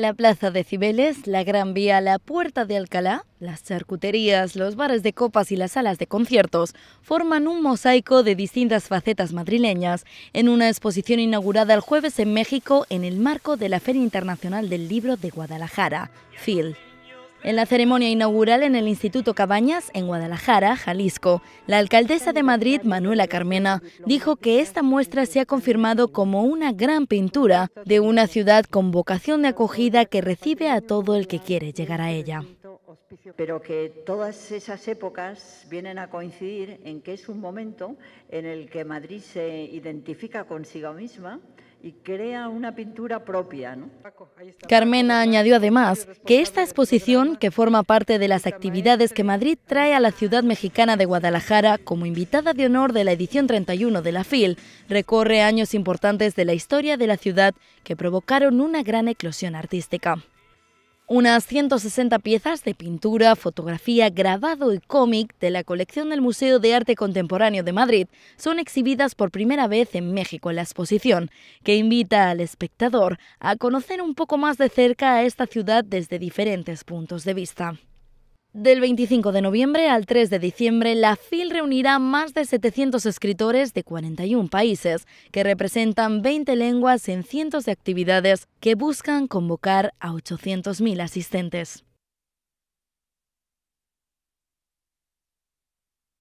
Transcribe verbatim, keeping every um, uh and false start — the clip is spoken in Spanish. La Plaza de Cibeles, la Gran Vía, la Puerta de Alcalá, las charcuterías, los bares de copas y las salas de conciertos forman un mosaico de distintas facetas madrileñas en una exposición inaugurada el jueves en México en el marco de la Feria Internacional del Libro de Guadalajara, FIL. En la ceremonia inaugural en el Instituto Cabañas, en Guadalajara, Jalisco, la alcaldesa de Madrid, Manuela Carmena, dijo que esta muestra se ha confirmado como una gran pintura de una ciudad con vocación de acogida que recibe a todo el que quiere llegar a ella. Pero que todas esas épocas vienen a coincidir en que es un momento en el que Madrid se identifica consigo misma y crea una pintura propia, ¿no? Carmena añadió además que esta exposición, que forma parte de las actividades que Madrid trae a la ciudad mexicana de Guadalajara como invitada de honor de la edición treinta y uno de la FIL, recorre años importantes de la historia de la ciudad que provocaron una gran eclosión artística. Unas ciento sesenta piezas de pintura, fotografía, grabado y cómic de la colección del Museo de Arte Contemporáneo de Madrid son exhibidas por primera vez en México en la exposición, que invita al espectador a conocer un poco más de cerca a esta ciudad desde diferentes puntos de vista. Del veinticinco de noviembre al tres de diciembre, la FIL reunirá más de setecientos escritores de cuarenta y un países, que representan veinte lenguas en cientos de actividades que buscan convocar a ochocientos mil asistentes.